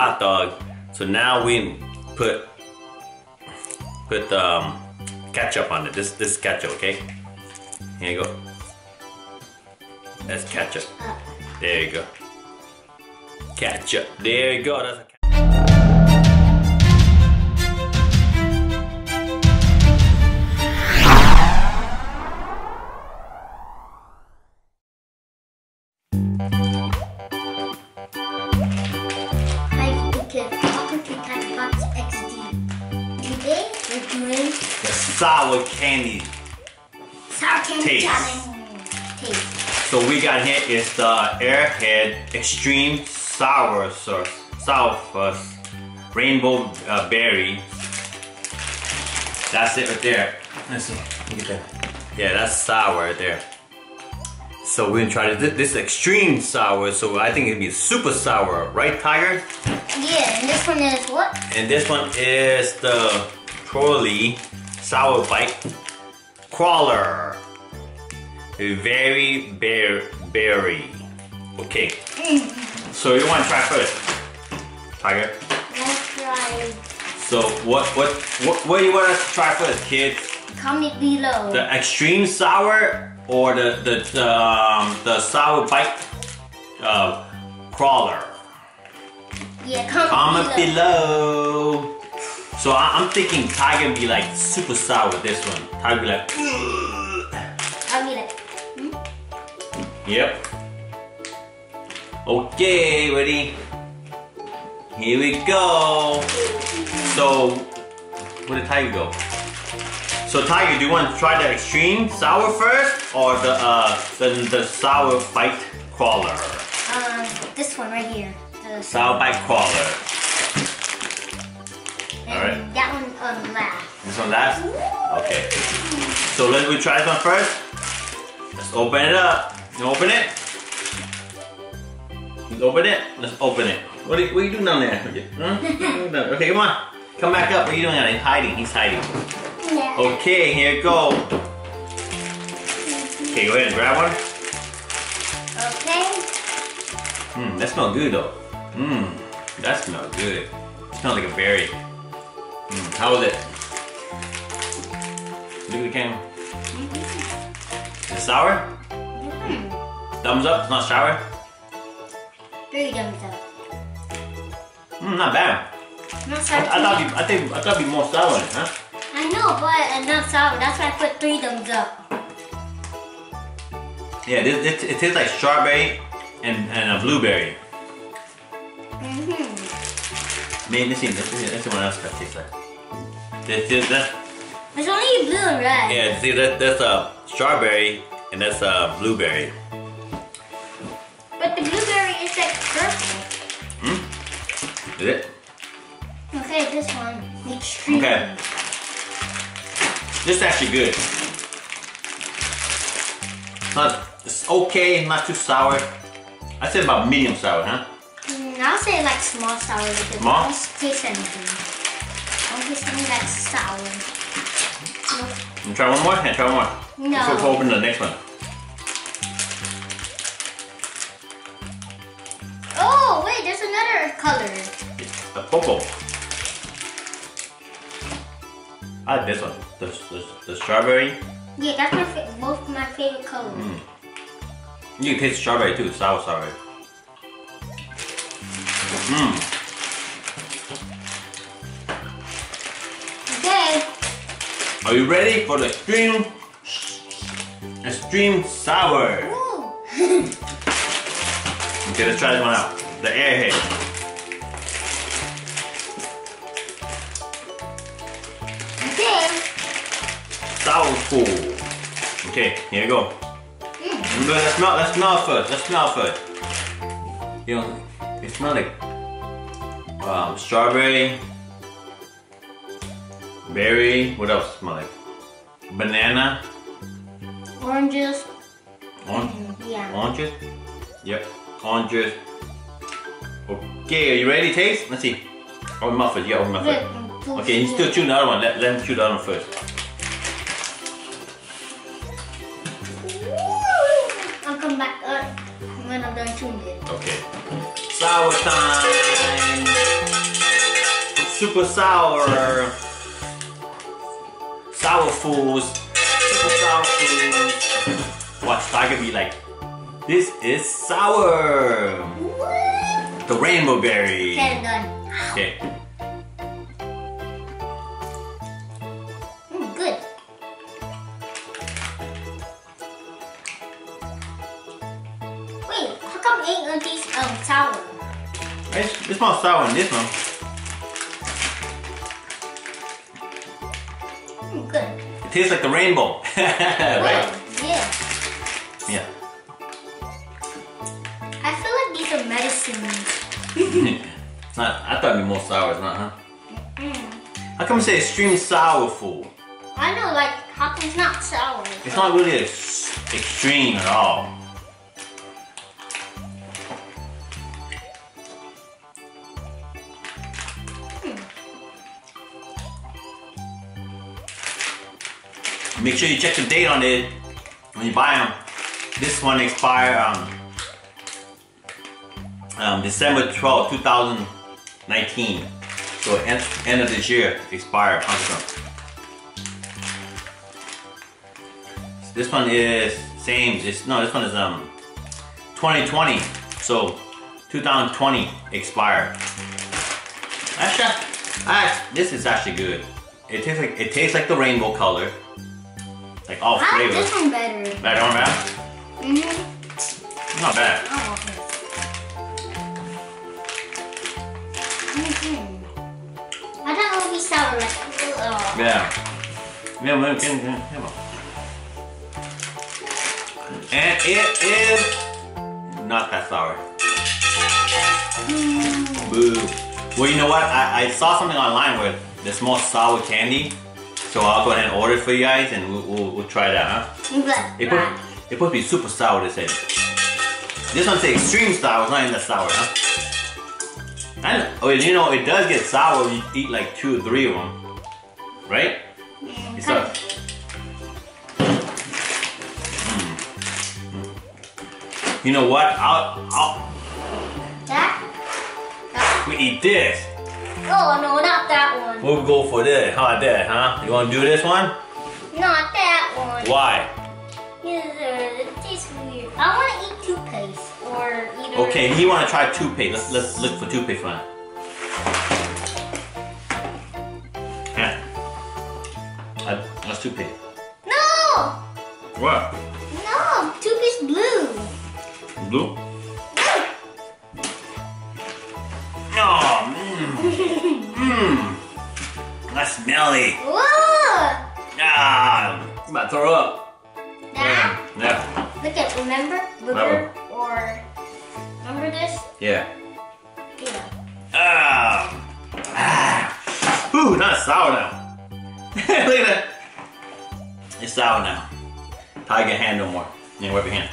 hot dog. So now we put ketchup on it. This is ketchup, okay? Here you go. That's ketchup. There you go. Ketchup. There you go. That's a sour candy. Sour candy taste. So we got here is the Air Head Extreme Sour Sourfuls Rainbow Berry. That's it right there. Let's see. Look at that. Yeah, that's sour right there. So we're gonna try this extreme sour. So I think it'd be super sour, right, Tiger? Yeah. And this one is what? And this one is the Trolli Sour Brite Crawler. Very berry. Okay. So you want to try first, Tiger? Let's try. So what do you want us to try first, kids? Comment below. The extreme sour or the sour bite crawler? Yeah. Comment below. So I'm thinking Tiger would be like super sour with this one. Tiger would be like, I'll be like, Yep. Okay, ready? Here we go. So, where did Tiger go? So Tiger, do you want to try the extreme sour first or the sour bite crawler? This one right here. The sour bite crawler. Alright. That one last. This one last? Okay. So let's try this one first. Let's open it up. You open it? Let's open it. Let's open it. What are you doing down there? Huh? Okay, come on. Come back up. What are you doing down there? He's hiding. He's hiding. Yeah. Okay, here you go. Okay, go ahead and grab one. Okay. That smells good though. That smells good. It smells like a berry. How is it? Look at the camera. Is it sour? Thumbs up? It's not sour? 3 thumbs up. Not bad. Not sour. I thought it'd be more sour, huh? I know, but not sour. That's why I put 3 thumbs up. Yeah, it tastes like strawberry and a blueberry. Maybe let's see what else that tastes like. It's only blue and red. Yeah, see that's a strawberry and that's a blueberry. But the blueberry is like purple. Is it? Okay, this one. Extreme. Okay. This is actually good. It's okay, not too sour. I said about medium sour, huh? I'll say like small sour because I don't taste anything. I don't taste anything that's sour. You try one more? Yeah, try one more. No. Let's open the next one. Oh, wait, there's another color. It's a purple. I like this one. The strawberry. Yeah, that's both my favorite colors. You can taste strawberry too, sour strawberry. Okay. Are you ready for the extreme sour? Okay, let's try this one out. The Air Head. Okay. Sourful. Okay, here you go. Let's smell first. Let's smell first. You know, it smells like strawberry, berry, what else smells like? Banana, oranges, oranges, yep, oranges. Okay, are you ready to taste? Let's see. Open my first, yeah, open my first. Okay, he's still chewing the other one, let him chew the other one first. I'll come back up when I'm done chewing it. Okay. Sour time! Super Sour Sourfuls. Super Sourfuls. Watch Tiger be like, this is sour. What? The rainbow berry. Okay, done. Okay. Good. Wait, how come eight of these are sour? It's more sour than this one. Good. It tastes like the rainbow. Right? Yeah. Yeah. I feel like these are medicines. I thought it'd be more sour, it's not, huh? How come you say extreme sourful? I know, like, how come it's not sour? It's not really extreme at all. Make sure you check the date on it when you buy them. This one expired December 12, 2019. So end of this year, expired. So this one is same. This one is 2020. So 2020 expired. Actually, this is actually good. It tastes like the rainbow color. Like all flavors. I like this one better. Better one, man? Mm-hmm. Not bad. Oh, okay. Mm-hmm. I thought it would be sour, like a little... Yeah. Yeah. And it is not that sour. Mm. Boo. Well, you know what? I saw something online where there's more sour candy. So I'll go ahead and order it for you guys, and we'll try that, huh? It's supposed to be super sour, they say. This one says extreme sour, it's not even that sour, huh? And, oh, you know, it does get sour when you eat like 2 or 3 of them. Right? Yeah, it's sour. Mm. You know what? We eat this. Oh no, not that one. We'll go for this, huh? That, huh? You wanna do this one? Not that one. Why? It tastes weird. I wanna eat toothpaste or either. Okay, he wanna try toothpaste. Let's look for toothpaste one. Yeah. That's toothpaste. No. What? No, toothpaste blue. Blue? That's smelly. Whoa! Ah, I'm about to throw up. That? Yeah. Look at, remember this? Yeah. Yeah. Ah. Ooh, not sour now. Look at that. It's sour now. Tiger hand no more. Yeah, wipe your hand.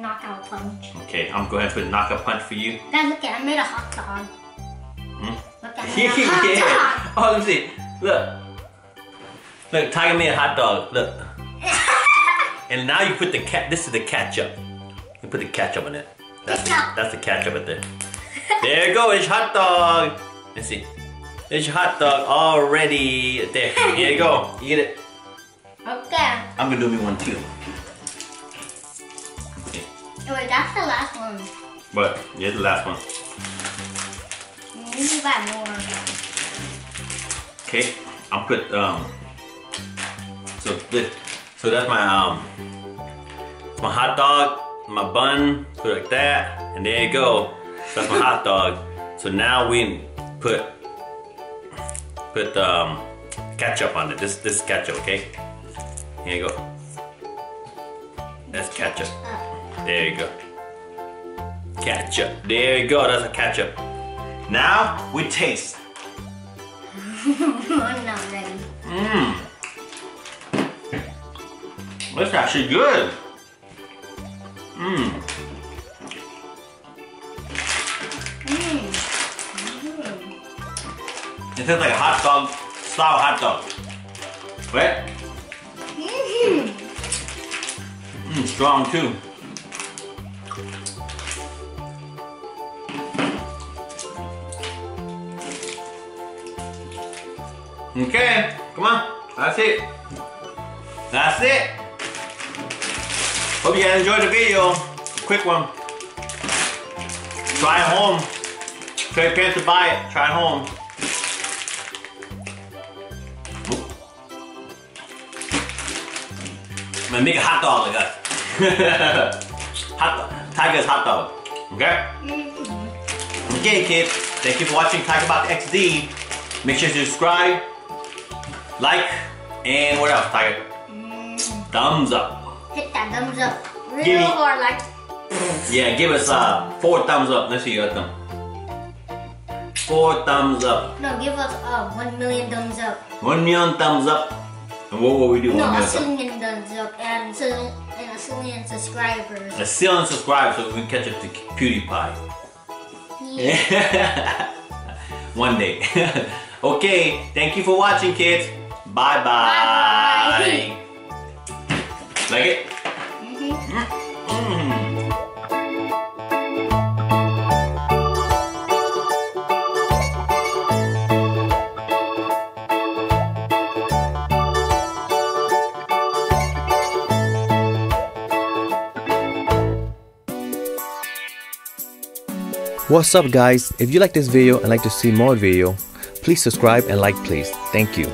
Knockout punch. Okay, I'm going to put knockout punch for you. Guys, look at, I made a hot dog. Look at that. Yeah. Oh, let me see. Look. Look, Tiger made a hot dog. Look. And now you put the this is the ketchup. You put the ketchup in it. That's the ketchup right there. There you go, it's hot dog. Let's see. It's your hot dog already. There. Here you go. You get it? Okay. I'm gonna do me one too. Okay. Wait, that's the last one. What? Yeah, the last one. We need to buy more. Okay, I'll put so that's my hot dog, my bun, put it like that, and there you go. That's my hot dog. So now we put ketchup on it. This is ketchup, okay? Here you go. That's ketchup. There you go. Ketchup. There you go. That's a ketchup. Now we taste. I'm not ready. Mmm. That's actually good. Mmm. Mmm. It tastes like a hot dog, sour hot dog. Right? Mmm. Mmm, strong too. Okay, come on. That's it. That's it. Hope you guys enjoyed the video. Quick one. Try at home. Tell your parents to buy it. Try at home. I'm gonna make a hot dog like that. Tiger's hot dog. Okay? Okay, kids. Thank you for watching TigerBox XD. Make sure to subscribe, like, and what else, Tiger? Thumbs up. Hit that thumbs up. Real hard, like. Yeah, give us 4 thumbs up. Let's see your thumb. 4 thumbs up. No, give us 1,000,000 thumbs up. 1,000,000 thumbs up. And what will we do? No, 1,000,000 thumbs up and 1,000,000 subscribers. 1,000,000 subscribers so we can catch up to PewDiePie. Yeah. One day. Okay, thank you for watching, kids. Bye bye. Like it? Mm-hmm. What's up, guys? If you like this video and like to see more video, please subscribe and like, please. Thank you.